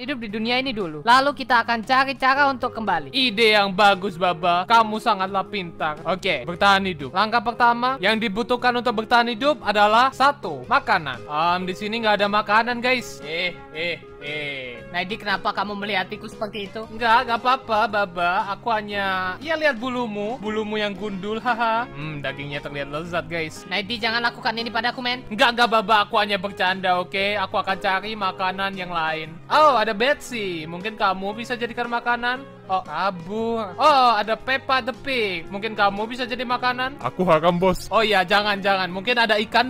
hidup di dunia ini dulu. Lalu kita akan cari cara untuk kembali. Ide yang bagus, Baba. Kamu sangatlah pintar. Oke, bertahan hidup. Langkah pertama yang dibutuhkan untuk bertahan hidup adalah satu, makanan. Di sini nggak ada makanan, guys. Naidi, kenapa kamu melihatiku seperti itu? Nggak apa-apa, Baba. Aku hanya, ya lihat bulumu yang gundul, haha. Dagingnya terlihat lezat, guys. Naidi, jangan lakukan ini padaku, men. Nggak, Baba. Aku hanya bercanda, oke? Aku akan cari makanan yang lain. Oh, ada Betsy. Mungkin kamu bisa jadikan makanan. Oh, kabur. Oh, ada Peppa the Pig. Mungkin kamu bisa jadi makanan. Aku haram, bos. Oh iya, jangan-jangan. Mungkin ada ikan di